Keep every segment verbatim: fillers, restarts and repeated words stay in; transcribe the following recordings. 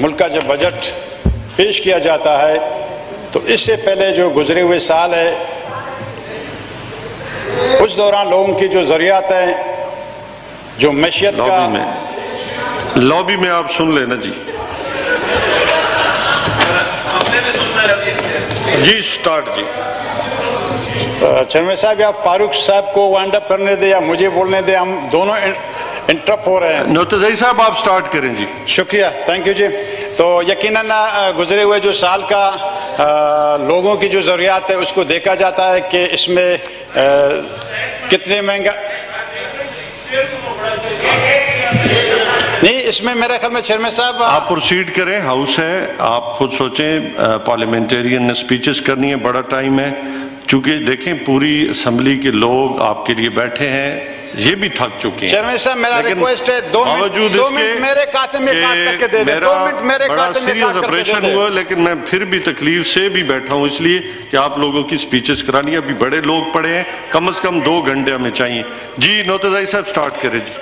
मुल्क का जब बजट पेश किया जाता है तो इससे पहले जो गुजरे हुए साल है उस दौरान लोगों की जो जरूरियात है, जो मैशियत का में लॉबी में आप सुन लेना जी जी स्टार्ट जी चेयरमैन साहब, या फारूक साहब को वाइंड अप करने दे या मुझे बोलने दे, हम दोनों इंटरप्ट हो रहे हैं। नौतजई साहब आप स्टार्ट करें जी। शुक्रिया, थैंक यू जी। तो यकीनन गुजरे हुए जो साल का आ, लोगों की जो ज़रूरियात है उसको देखा जाता है कि इसमें आ, कितने महंगा नहीं, इसमें मेरे ख्याल में चेयरमैन साहब आप प्रोसीड करें, हाउस है, आप खुद सोचें, पार्लियामेंटेरियन ने स्पीचेस करनी है, बड़ा टाइम है, चूंकि देखें पूरी असम्बली के लोग आपके लिए बैठे हैं, ये भी थक चुके हैं। चेयरमैन साहब मेरा रिक्वेस्ट है, दो मिनट दो मिनट मेरे खाते में काट करके दे दे, दो मिनट मेरे खाते में सीरियस ऑपरेशन हुआ, लेकिन मैं फिर भी तकलीफ से भी बैठा हूं इसलिए कि आप लोगों की स्पीचेस करानी है। अभी बड़े लोग पड़े हैं, कम से कम दो घंटे हमें चाहिए जी। नौतजाई साहब स्टार्ट करें जी।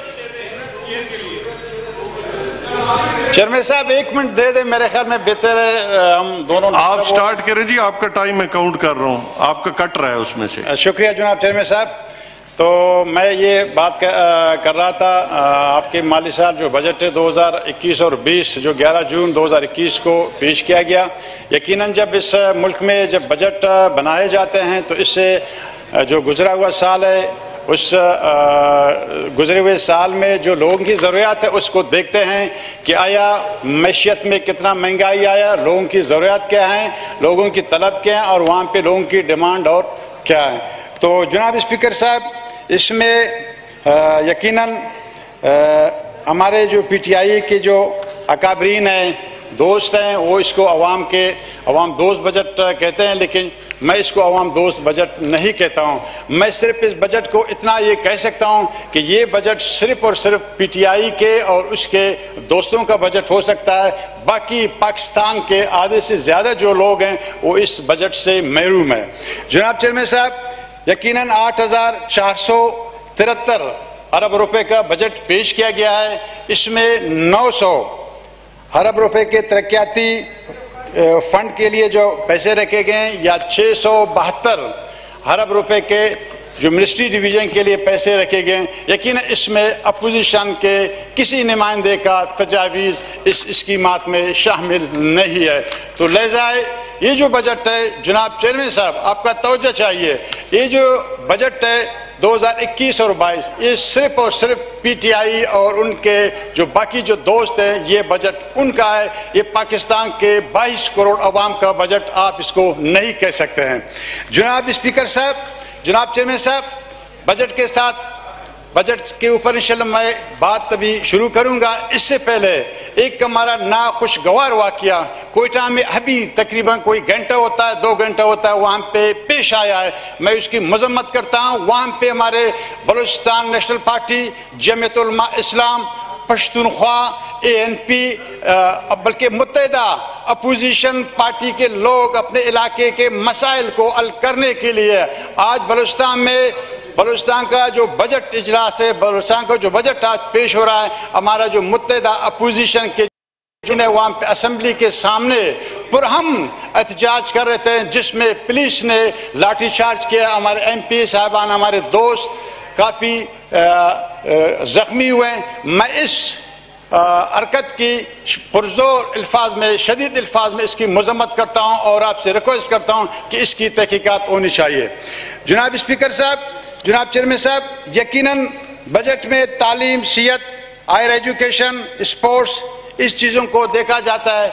चेयरमैन साहब एक मिनट दे दे, मेरे ख्याल में बेहतर है हम दोनों। आप स्टार्ट करें जी, आपका टाइम मैं काउंट कर रहा हूँ, आपका कट रहा है उसमें से। शुक्रिया जनाब चेयरमैन साहब। तो मैं ये बात कर रहा था, आपके माली साल जो बजट है दो हज़ार इक्कीस और बीस जो ग्यारह जून दो हज़ार इक्कीस को पेश किया गया, यकीनन जब इस मुल्क में जब बजट बनाए जाते हैं तो इससे जो गुजरा हुआ साल है उस गुजरे हुए साल में जो लोगों की ज़रूरियात है उसको देखते हैं कि आया मैशियत में कितना महंगाई आया, लोगों की ज़रूरियात क्या हैं, लोगों की तलब क्या है और वहाँ पे लोगों की डिमांड और क्या है। तो जनाब स्पीकर साहब, इसमें यकीनन हमारे जो पीटीआई के जो अकाबरीन हैं, दोस्त हैं, वो इसको अवाम के अवाम दोस्त बजट कहते हैं, लेकिन मैं इसको अवाम दोस्त बजट नहीं कहता हूं। मैं सिर्फ इस बजट को इतना ये कह सकता हूं कि ये बजट सिर्फ और सिर्फ पीटीआई के और उसके दोस्तों का बजट हो सकता है। बाकी पाकिस्तान के आधे से ज़्यादा जो लोग हैं वो इस बजट से महरूम हैं। जनाब चेयरमैन साहब, यकीनन आठ हजार चार सौ तिहत्तर अरब रुपए का बजट पेश किया गया है, इसमें नौ सौ अरब रुपए के तरक्याती फंड के लिए जो पैसे रखे गए हैं या छः सौ बहत्तर अरब रुपए के जो मिनिस्ट्री डिवीजन के लिए पैसे रखे गए हैं। यकीनन इसमें अपोजिशन के किसी नुमाइंदे का तजावीज़ इस स्कीमात में शामिल नहीं है। तो लहज़ाए ये जो बजट है जनाब चेयरमैन साहब, आपका तवज्जो चाहिए, ये जो बजट है दो हज़ार इक्कीस और बाईस ये सिर्फ और सिर्फ पीटीआई और उनके जो बाकी जो दोस्त हैं ये बजट उनका है, ये पाकिस्तान के बाईस करोड़ अवाम का बजट आप इसको नहीं कह सकते हैं। जनाब स्पीकर साहब, जनाब चेयरमैन साहब, बजट के साथ बजट के ऊपर इंशाल्लाह मैं बात अभी शुरू करूंगा। इससे पहले एक हमारा नाखुशगवार वाक़या कोयटा में अभी तकरीबन कोई घंटा होता है, दो घंटा होता है, वहाँ पे पेश आया है, मैं उसकी मजम्मत करता हूँ। वहाँ पे हमारे Balochistan national party, Jamiat Ulema Islam, Pashtunkhwa, A N P, बल्कि मुत्तहिदा अपोजिशन पार्टी के लोग अपने इलाके के मसाइल को हल करने के लिए आज बलूचिस्तान में बलूचिस्तान का जो बजट इजलास है, बलूचिस्तान का जो बजट आज पेश हो रहा है, हमारा जो मुत्तहिदा अपोजिशन के जिन्हें वहाँ पे असम्बली के सामने पुरहम एहतजाज कर रहे थे जिसमें पुलिस ने लाठीचार्ज किया, हमारे एम पी साहबान हमारे दोस्त काफ़ी जख्मी हुए। मैं इस हरकत की पुरजोर अल्फाज में, शदीद अल्फाज में इसकी मजम्मत करता हूँ और आपसे रिक्वेस्ट करता हूँ कि इसकी तहकीकात होनी चाहिए। जनाब स्पीकर साहब, जनाब चेयरमैन साहब, यकीनन बजट में तालीम, सेहत, हायर एजुकेशन, स्पोर्ट्स, इस चीज़ों को देखा जाता है।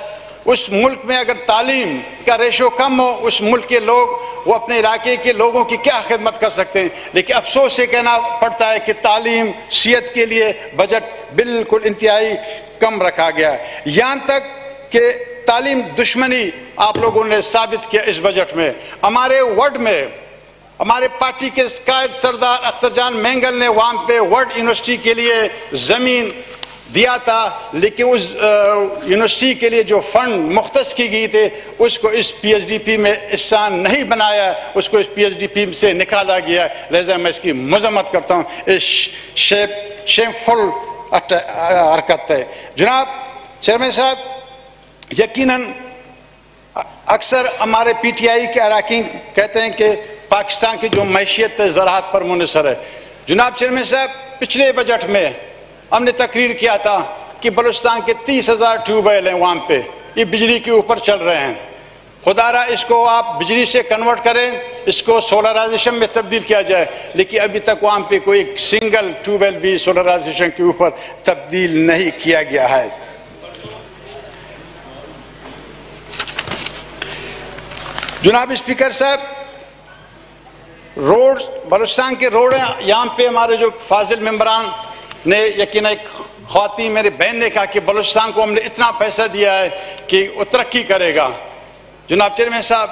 उस मुल्क में अगर तालीम का रेशो कम हो, उस मुल्क के लोग वो अपने इलाके के लोगों की क्या खिदमत कर सकते हैं, लेकिन अफसोस से कहना पड़ता है कि तालीम, सेहत के लिए बजट बिल्कुल इंतहाई कम रखा गया है। यहाँ तक कि तालीम दुश्मनी आप लोगों ने साबित किया इस बजट में। हमारे वार्ड में हमारे पार्टी के कायद सरदार अख्तरजान मैंगल ने वहाँ पे वर्ल्ड यूनिवर्सिटी के लिए ज़मीन दिया था, लेकिन उस यूनिवर्सिटी के लिए जो फंड मुख्तस की गई थे उसको इस पीएचडीपी में हिस्सा नहीं बनाया, उसको इस पीएचडीपी से निकाला गया। लिहाजा मैं इसकी मजम्मत करता हूँ, इस शेम शेमफुल हरकत है। जनाब चेयरमैन साहब, यकीनन अक्सर हमारे पीटीआई के अराकीन कहते हैं कि पाकिस्तान की जो मैशियत ज़राअत पर मुनसर है। जनाब चेयरमैन साहब, पिछले बजट में हमने तकरीर किया था कि बलूचिस्तान के तीस हज़ार ट्यूबवेल हैं वहाँ पे, ये बिजली के ऊपर चल रहे हैं। खुदारा इसको आप बिजली से कन्वर्ट करें, इसको सोलराइजेशन में तब्दील किया जाए, लेकिन अभी तक वहाँ पे कोई सिंगल ट्यूबवेल भी सोलराइजेशन के ऊपर तब्दील नहीं किया गया है। जनाब स्पीकर साहब, रोड बलूचिस्तान के रोड हैं, यहाँ पे हमारे जो फाजिल मेम्बरान ने यकीन एक ख्वाती मेरी बहन ने कहा कि बलूचिस्तान को हमने इतना पैसा दिया है कि वो तरक्की करेगा। जनाब चेयरमैन साहब,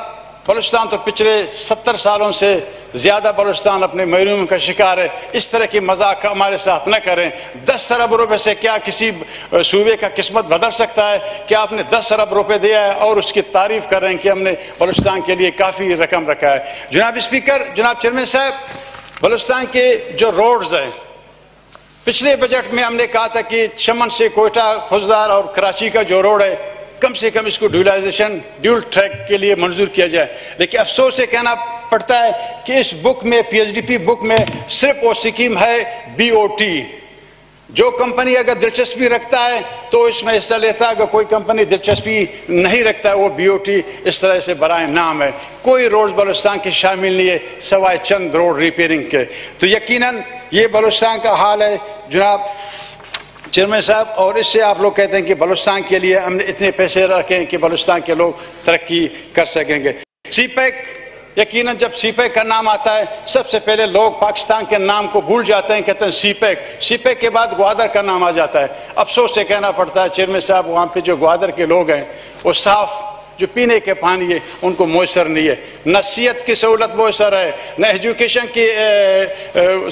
बलूचिस्तान तो पिछले सत्तर सालों से ज़्यादा बलूचिस्तान अपने महरूम का शिकार है। इस तरह की मजाक हमारे साथ न करें। दस अरब रुपए से क्या किसी सूबे का किस्मत बदल सकता है? क्या आपने दस अरब रुपए दिया है और उसकी तारीफ कर रहे हैं कि हमने बलूचिस्तान के लिए काफ़ी रकम रखा है? जनाब स्पीकर, जनाब चेयरमैन साहब, बलूचिस्तान के जो रोड्स हैं, पिछले बजट में हमने कहा था कि चमन से कोयटा, खुजदार और कराची का जो रोड है, कम से कम इसको ड्यूलाइजेशन ड्यूल ट्रैक के लिए मंजूर किया जाए। लेकिन अफसोस से कहना पड़ता है कि इस बुक में, पीएचडीपी बुक में, सिर्फ वो स्कीम है बीओटी। जो कंपनी अगर दिलचस्पी रखता है तो इसमें हिस्सा लेता है, अगर कोई कंपनी दिलचस्पी नहीं रखता है वो बीओटी इस तरह से बराए नाम है। कोई रोड बलूचिस्तान के शामिल नहीं है सवाए चंद रोड रिपेयरिंग के। तो यकीनन ये बलूचिस्तान का हाल है जनाब चेयरमैन साहब, और इससे आप लोग कहते हैं कि बलूचिस्तान के लिए हमने इतने पैसे रखे हैं कि बलूचिस्तान के लोग तरक्की कर सकेंगे। सीपैक, यकीनन जब सीपैक का नाम आता है सबसे पहले लोग पाकिस्तान के नाम को भूल जाते हैं, कहते हैं सीपैक। सीपैक के बाद ग्वादर का नाम आ जाता है। अफसोस से कहना पड़ता है चेयरमैन साहब, वहाँ पर जो ग्वादर के लोग हैं वो साफ जो पीने के पानी है उनको मयसर नहीं है, न सेहत की सहूलत मयसर है, न एजुकेशन की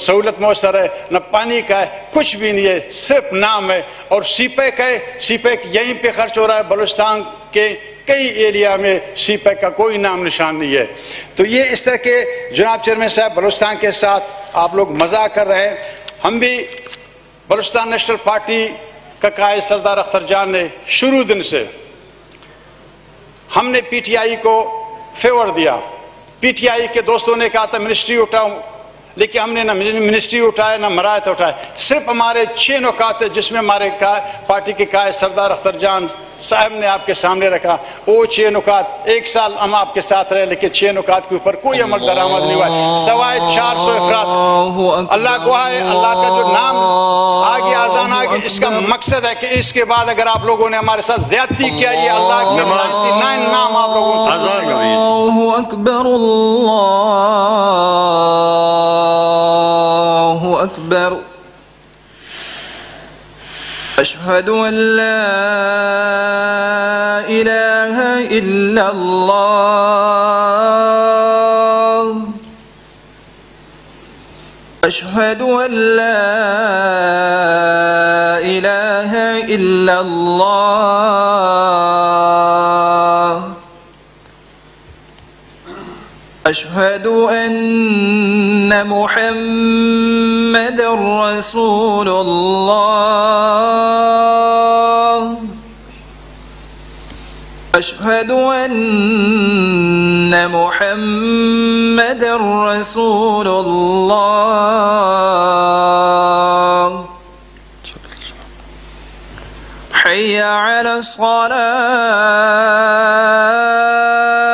सहूलत मयसर है, न पानी का है, कुछ भी नहीं है, सिर्फ नाम है। और सीपैक है, सीपैक यहीं पे खर्च हो रहा है। बलूचिस्तान के कई एरिया में सीपैक का कोई नाम निशान नहीं है। तो ये इस तरह के जनाब चेयरमैन साहब बलूचिस्तान के साथ आप लोग मजाक कर रहे हैं। हम भी बलूचिस्तान नेशनल पार्टी का कायद सरदार अख्तर जान ने शुरू दिन से हमने पीटीआई को फेवर दिया। पीटीआई के दोस्तों ने कहा था मिनिस्ट्री उठाऊं, लेकिन हमने ना मिनिस्ट्री उठाया ना मरायत उठाए। सिर्फ हमारे छः नुकात जिसमें हमारे पार्टी के कायद सरदार अख्तर जान साहब ने आपके सामने रखा, वो छः नुकात। एक साल हम आपके साथ रहे लेकिन छः नुकात के ऊपर कोई अमल दरामद नहीं हुआ, सवाए चार सौ अफराद। अल्लाह को है, अल्लाह का जो नाम आगे आजान आगे, इसका मकसद है कि इसके बाद अगर आप लोगों ने हमारे साथ ज्यादती किया, ये अल्लाह का नाम आप लोगों से الله أكبر أشهد أن لا إله إلا الله أشهد أن لا إله إلا الله أشهد أن محمدًا رسول الله أشهد أن محمدًا رسول الله حي على الصلاة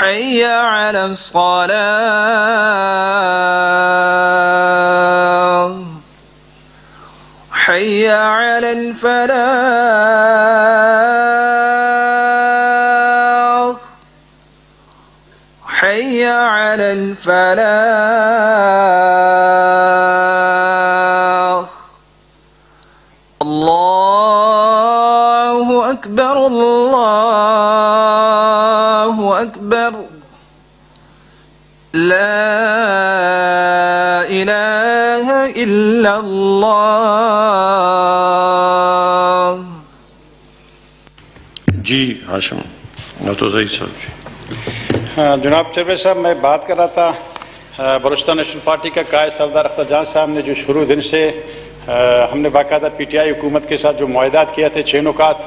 حي على الصلاة حي على الفلاح حي على الفلاح الله أكبر الله أكبر لا إله إلا الله जी हाशम तो सही साहब जी। हाँ जनाब चेयरमैन साहब, मैं बात कर रहा था बलूचिस्तान नेशनल पार्टी का कायद सरदार अख्तर जान साहब ने जो शुरू दिन से हमने बाकायदा पीटीआई हुकूमत के साथ जो मुआहदात किया थे छः नुकात,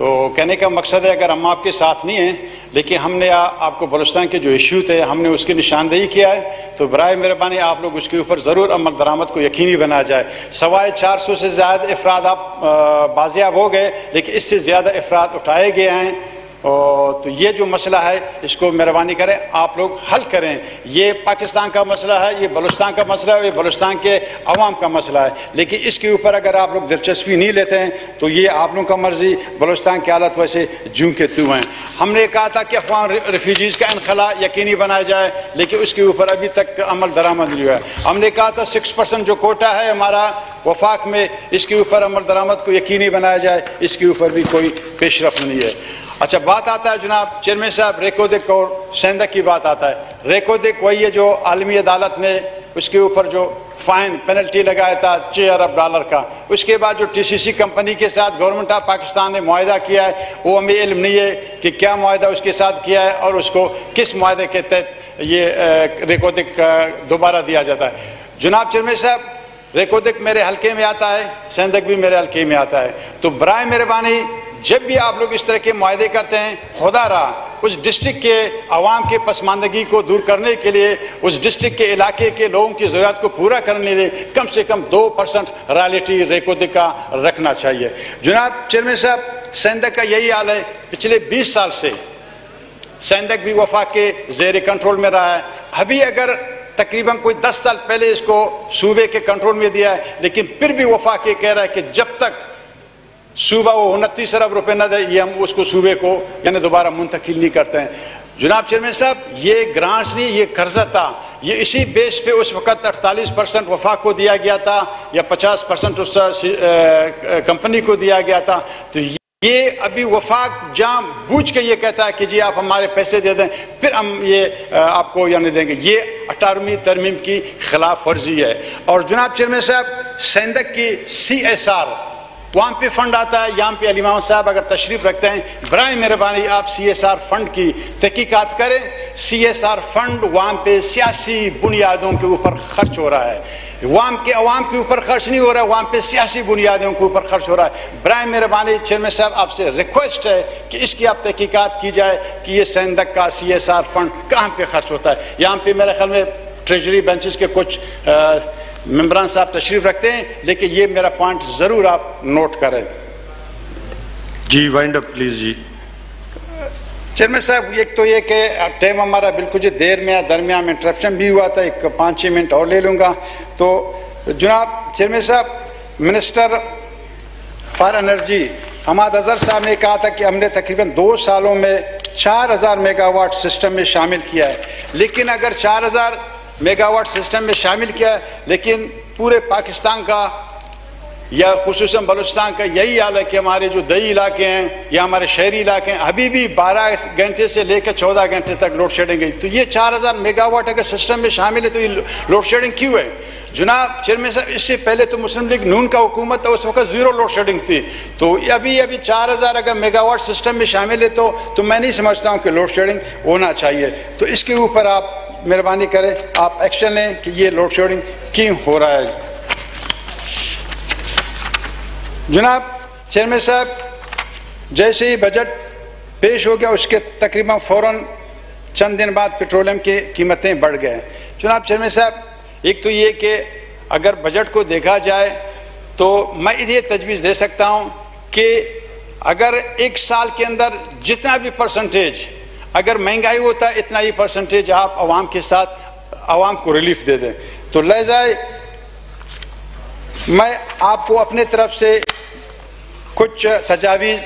तो कहने का मकसद है अगर हम आपके साथ नहीं हैं लेकिन हमने आ, आपको बलूचिस्तान के जो इश्यू थे हमने उसकी निशानदेही किया है, तो बराए मेहरबानी आप लोग उसके ऊपर ज़रूर अमल दरामद को यकीनी बनाया जाए। सवाए चार सौ से ज़्यादा अफराद आप बाजियाब हो गए लेकिन इससे ज़्यादा अफराद उठाए गए हैं, और तो ये जो मसला है इसको मेहरबानी करें आप लोग हल करें। ये पाकिस्तान का मसला है, ये बलूचिस्तान का मसला है, ये बलूचिस्तान के अवाम का मसला है, लेकिन इसके ऊपर अगर आप लोग दिलचस्पी नहीं लेते हैं तो ये आप लोगों का मर्जी, बलूचिस्तान की हालत वैसे जूं के त्यों हैं। हमने कहा था कि अफगान रिफ्यूजीज़ का इनखला यकीनी बनाया जाए लेकिन उसके ऊपर अभी तक अमल दरामद नहीं हुआ है। हमने कहा था सिक्स परसेंट जो कोटा है हमारा वफाक में, इसके ऊपर अमल दरामद को यकीनी बनाया जाए, इसके ऊपर भी कोई पेशरफ नहीं है। अच्छा, बात आता है जनाब चेयरमैन साहब रेकोदिक और सेंधा की बात आता है। रेकोदिक वही है जो आलमी अदालत ने उसके ऊपर जो फाइन पेनल्टी लगाया था छः अरब डॉलर का, उसके बाद जो टीसीसी कंपनी के साथ गवर्नमेंट ऑफ पाकिस्तान ने मुआहदा किया है वो हमें इल्म नहीं है कि क्या मुआहदा उसके साथ किया है और उसको किस मुआहदे के तहत ये रेकोदिक दोबारा दिया जाता है। जनाब चेयरमैन साहब रेकोदिक मेरे हल्के में आता है, सेंधक भी मेरे हल्के में आता है, तो बराए मेहरबानी जब भी आप लोग इस तरह के मुआहदे करते हैं खुदा रहा उस डिस्ट्रिक्ट के आवाम के पसमानदगी को दूर करने के लिए, उस डिस्ट्रिक्ट के इलाके के लोगों की ज़रूरत को पूरा करने के लिए कम से कम दो परसेंट रॉयल्टी रेकोदिक का रखना चाहिए। जनाब चेयरमैन साहब सेंधक का यही हाल है, पिछले बीस साल से सेंधक भी वफाक के जेर कंट्रोल में रहा है। अभी अगर तकरीबन कोई दस साल पहले इसको सूबे के कंट्रोल में दिया है लेकिन फिर भी वफाक ये कह रहा है कि जब तक सूबा वो उनतीस अरब रुपये न दे ये हम उसको सूबे को यानी दोबारा मुंतकिल नहीं करते हैं। जनाब चेयरमैन साहब ये ग्रांट्स नहीं, ये कर्जा था, ये इसी बेस पे उस वक्त अड़तालीस परसेंट वफाक को दिया गया था या पचास परसेंट उस कंपनी को दिया गया था। तो ये अभी वफाक जान बूझ के ये कहता है कि जी आप हमारे पैसे दे दें फिर हम ये आपको यानी देंगे, ये अठारहवीं तरमीम की खिलाफ वर्जी है। और जनाब चेयरमैन साहब सेंधक की सी एस आर वहाँ पे फंड आता है, यहाँ पे अली इमाम साहब अगर तशरीफ़ रखते हैं बराए मेहरबानी आप सी एस आर फंड की तहकीकात करें। सी एस आर फंड वहाँ पे सियासी बुनियादों के ऊपर खर्च हो रहा है, वाम के अवाम के ऊपर खर्च नहीं हो रहा है, वहाँ पे सियासी बुनियादों के ऊपर खर्च हो रहा है। बराए मेहरबानी चेयरमैन साहब आपसे रिक्वेस्ट है कि इसकी आप तहकीकात की जाए कि ये सेंधक का सी एस आर फंड कहाँ पर खर्च होता है। यहाँ पर मेरे ख्याल में ट्रेजरी बेंचेस के कुछ मेंबरान साहब तशरीफ रखते हैं लेकिन ये मेरा पॉइंट जरूर आप नोट करें। जी वाइंड अप प्लीज। जी चेयरमैन साहब एक तो ये कि टाइम हमारा बिल्कुल जी देर में है, दरमियान में इंटरप्शन भी हुआ था, एक पाँच छः मिनट और ले लूँगा। तो जनाब चेयरमैन साहब minister for energy Hammad Azhar साहब ने कहा था कि हमने तकरीबन दो सालों में चार हज़ार मेगावाट सिस्टम में शामिल किया है, लेकिन अगर चार हज़ार मेगावाट सिस्टम में शामिल किया है लेकिन पूरे पाकिस्तान का या खुसूसन बलूचिस्तान का यही हाल है कि हमारे जो दही इलाके हैं या हमारे शहरी इलाके हैं अभी भी बारह घंटे से लेकर चौदह घंटे तक लोड शेडिंग गई। तो ये चार हज़ार मेगावाट अगर सिस्टम में शामिल है तो ये लोड शेडिंग क्यों है? जनाब चेयरमैन साहब इससे पहले तो मुस्लिम लीग नून का हुकूमत था, उस वक्त जीरो लोड शेडिंग थी। तो अभी अभी चार हज़ार अगर मेगावाट सिस्टम में शामिल है तो, तो मैं नहीं समझता हूँ कि लोड शेडिंग होना चाहिए। तो इसके ऊपर आप मेहरबानी करें, आप एक्शन लें कि ये लोड शेडिंग क्यों हो रहा है। जनाब चेयरमैन साहब जैसे ही बजट पेश हो गया उसके तकरीबन फ़ौरन चंद दिन बाद पेट्रोलियम की कीमतें बढ़ गए। जनाब चेयरमैन साहब एक तो ये कि अगर बजट को देखा जाए तो मैं ये तजवीज़ दे सकता हूँ कि अगर एक साल के अंदर जितना भी परसेंटेज अगर महंगाई होता है इतना ही परसेंटेज आप आवाम के साथ आवाम को रिलीफ दे दें। तो ले जाए मैं आपको अपने तरफ से कुछ तजावीज़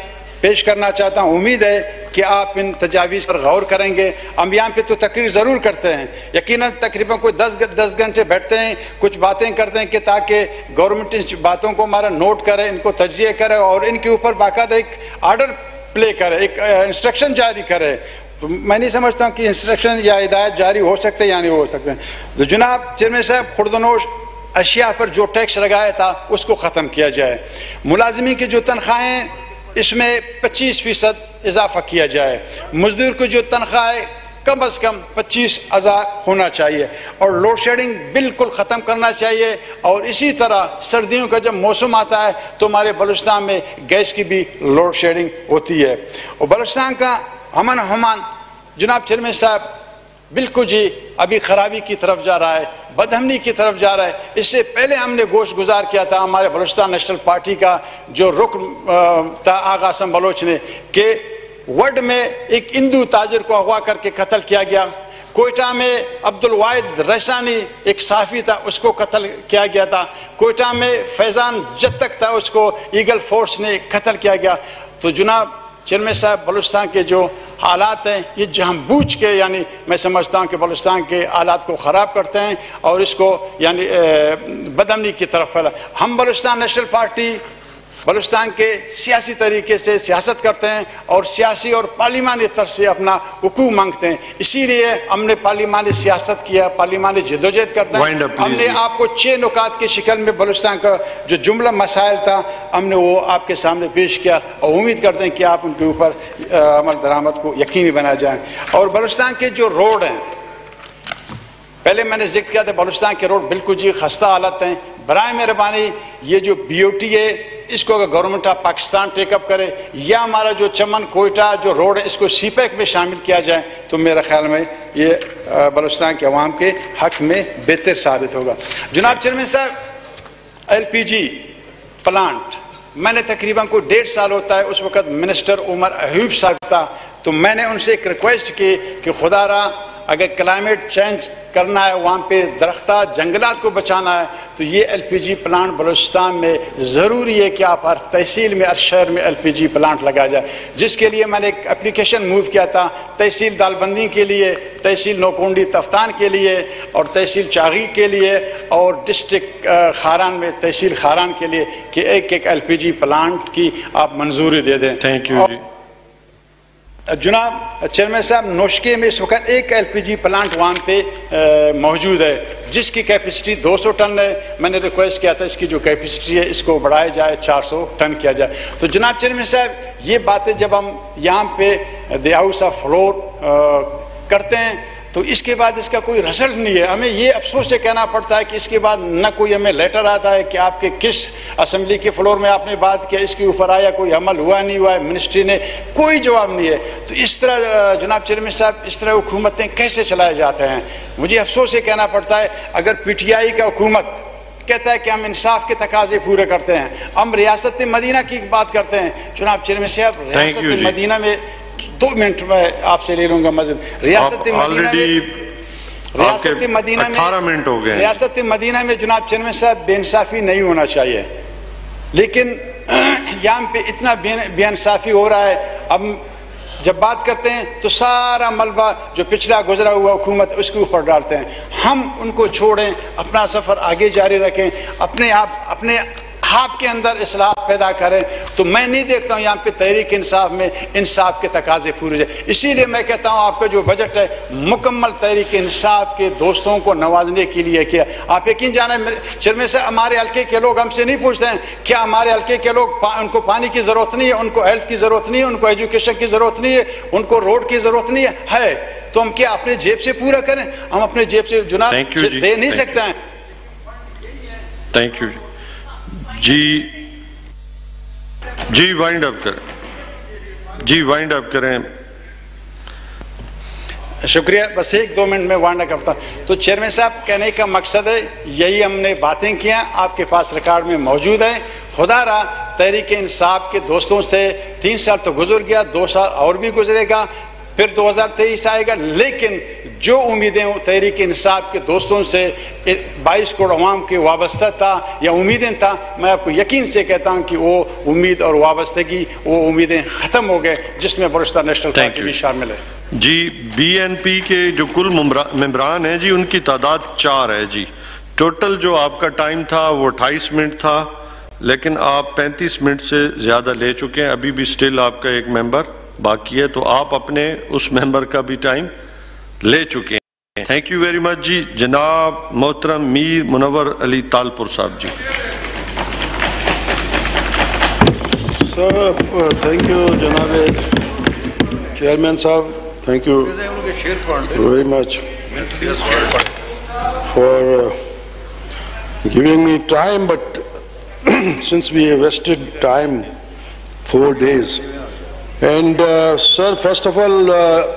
पेश करना चाहता हूँ, उम्मीद है कि आप इन तजावीज़ पर गौर करेंगे। हम यहाँ पे तो तकरीर ज़रूर करते हैं, यकीनन तकरीबन कोई दस दस घंटे बैठते हैं, कुछ बातें करते हैं कि ताकि गवर्नमेंट इन बातों को हमारा नोट करे, इनको तजिए करे और इनके ऊपर बाकायदा एक आर्डर प्ले करे, एक इंस्ट्रक्शन जारी करे। तो मैं नहीं समझता हूँ कि इंस्ट्रक्शन या हिदायत जारी हो सकते हैं या नहीं हो सकते। तो जनाब चेयरमैन साहब खुर्दनोश अशिया पर जो टैक्स लगाया था उसको ख़त्म किया जाए, मुलाजमी की जो तनख्वाहें इसमें पच्चीस फीसद इजाफा किया जाए, मजदूर को जो तनख्वाह कम अज कम पच्चीस हजार होना चाहिए और लोड शेडिंग बिल्कुल ख़त्म करना चाहिए। और इसी तरह सर्दियों का जब मौसम आता है तो हमारे बलूचिस्तान में गैस की भी लोड शेडिंग होती है। और बलूचिस्तान का अमन अमान जनाब चेयरमैन साहब बिल्कुल जी अभी खराबी की तरफ जा रहा है, बदहमनी की तरफ जा रहा है। इससे पहले हमने गोश गुजार किया था हमारे बलूचिस्तान नेशनल पार्टी का जो रुकन था आगा हसन बलोच ने कि वर्ड में एक हिंदू ताजर को अगवा करके कत्ल किया गया। कोयटा में अब्दुल वाहिद रैसानी एक साफ़ी था उसको कत्ल किया गया था। कोयटा में फैज़ान जत्तक था उसको ईगल फोर्स ने कत्ल किया गया। तो जनाब चेयरमैन साहब बलूचिस्तान के जो हालात हैं ये जानबूझ के यानी मैं समझता हूँ कि बलूचिस्तान के हालात को ख़राब करते हैं और इसको यानी बदअमनी की तरफ फैला। हम बलूचिस्तान नेशनल पार्टी बलूचिस्तान के सियासी तरीके से सियासत करते हैं और सियासी और पार्लिमानी तरफ से अपना हुकूक मांगते हैं। इसीलिए हमने पार्लिमानी सियासत किया, पार्लिमानी जदोजहद करते हैं। हमने आपको छः नुकात की शिकल में बलूचिस्तान का जो जुमला मसाइल था हमने वो आपके सामने पेश किया और उम्मीद करते हैं कि आप उनके ऊपर अमल दरामद को यकीनी बनाया जाए। और बलूचिस्तान के जो रोड हैं पहले मैंने जिक्र किया था बलूचिस्तान के रोड बिल्कुल जी खस्ता हालत हैं। बराए मेहरबानी ये जो बी ओ टी है इसको अगर गवर्नमेंट ऑफ पाकिस्तान टेकअप करे या हमारा जो चमन कोयटा जो रोड है इसको सीपैक में शामिल किया जाए तो मेरे ख्याल में ये बलूचिस्तान के अवाम के हक में बेहतर साबित होगा। जनाब चेयरमैन साहब एल पी जी प्लांट मैंने तकरीबन कोई डेढ़ साल होता है उस वक़्त मिनिस्टर उमर अयूब साहब था तो मैंने उनसे एक रिक्वेस्ट की कि खुदारा अगर क्लाइमेट चेंज करना है वहाँ पे दरख्ता जंगलात को बचाना है तो ये एलपीजी प्लांट बलूचिस्तान में ज़रूरी है कि आप हर तहसील में हर शहर में एलपीजी प्लांट लगाया जाए, जिसके लिए मैंने एक एप्लीकेशन मूव किया था तहसील दालबंदी के लिए, तहसील नौकोंडी तफ्तान के लिए और तहसील चागी के लिए और डिस्ट्रिक्ट खारान में तहसील खारान के लिए कि एक एक एलपीजी प्लांट की आप मंजूरी दे दें। Thank you. जनाब चेयरमैन साहब नौशके में इस वक्त एक एलपीजी प्लांट वहाँ पे मौजूद है जिसकी कैपेसिटी दो सौ टन है। मैंने रिक्वेस्ट किया था इसकी जो कैपेसिटी है इसको बढ़ाया जाए चार सौ टन किया जाए। तो जनाब चेयरमैन साहब ये बातें जब हम यहाँ पे द हाउस ऑफ फ्लोर करते हैं तो इसके बाद इसका कोई रिजल्ट नहीं है। हमें ये अफसोस से कहना पड़ता है कि इसके बाद न कोई हमें लेटर आता है कि आपके किस असम्बली के फ्लोर में आपने बात किया, इसके ऊपर आया कोई अमल हुआ नहीं हुआ है, मिनिस्ट्री ने कोई जवाब नहीं है। तो इस तरह जनाब चेयरमैन साहब इस तरह हुकूमतें कैसे चलाए जाते हैं। मुझे अफसोस से कहना पड़ता है अगर पी टी आई का हुकूमत कहता है कि हम इंसाफ के तकाजे पूरे करते हैं, हम रियासत मदीना की बात करते हैं। जनाब चेयरमैन साहब रियासत मदीना में दो मिनट में आपसे ले लूंगा मस्जिद रियासत मदीना में रियासत मदीना में अठारह मिनट हो गए। रियासत मदीना में जनाब चेयरमैन साहब बेइंसाफी नहीं होना चाहिए लेकिन यहाँ पे इतना बेइंसाफी हो रहा है। अब जब बात करते हैं तो सारा मलबा जो पिछला गुजरा हुआ हुकूमत उसके ऊपर डालते हैं। हम उनको छोड़ें, अपना सफ़र आगे जारी रखें, अपने आप अपने आपके अंदर इस्लाह पैदा करें। तो मैं नहीं देखता हूँ यहाँ पे तहरीक इंसाफ में इंसाफ के तकाजे पूरे जाए। इसीलिए मैं कहता हूँ आपका जो बजट है मुकम्मल तहरीक इंसाफ के दोस्तों को नवाजने के लिए किया। आप यकीन जाने चेयरमैन साहब हमारे हल्के के लोग हमसे नहीं पूछते हैं क्या हमारे हल्के के लोग पा, उनको पानी की ज़रूरत नहीं है, उनको हेल्थ की ज़रूरत नहीं है, उनको एजुकेशन की ज़रूरत नहीं है, उनको रोड की ज़रूरत नहीं है, है तो हम क्या अपने जेब से पूरा करें? हम अपने जेब से जुनाब दे नहीं सकते हैं। थैंक यू जी। जी वाइंड अप करें, जी वाइंड अप करें। शुक्रिया, बस एक दो मिनट में वाइंड अप करता। तो चेयरमैन साहब कहने का मकसद है यही, हमने बातें किया आपके पास रिकॉर्ड में मौजूद है। खुदा रा तहरीक इंसाफ के दोस्तों से तीन साल तो गुजर गया, दो साल और भी गुजरेगा, फिर दो हज़ार तेईस आएगा, लेकिन जो उम्मीदें तहरीक इंसाफ के दोस्तों से बाईस करोड़ अवाम के वाबस्ता था या उम्मीदें था मैं आपको यकीन से कहता हूं कि वो उम्मीद और वाबस्तगी वो उम्मीदें ख़त्म हो गए जिसमें बलूचिस्तान नेशनल पार्टी भी शामिल है। जी बीएनपी के जो कुल मेंबरान हैं जी उनकी तादाद चार है जी। टोटल जो आपका टाइम था वो अट्ठाईस मिनट था लेकिन आप पैंतीस मिनट से ज़्यादा ले चुके हैं। अभी भी स्टिल आपका एक मेंबर बाकी है तो आप अपने उस मेंबर का भी टाइम ले चुके हैं। थैंक यू वेरी मच जी। जनाब मोहतरम मीर मुनव्वर अली तालपुर साहब जी। सर थैंक यू जनाब चेयरमैन साहब, Thank you very much for uh, giving me time, but since we wasted time four days. And uh, sir, first of all, uh,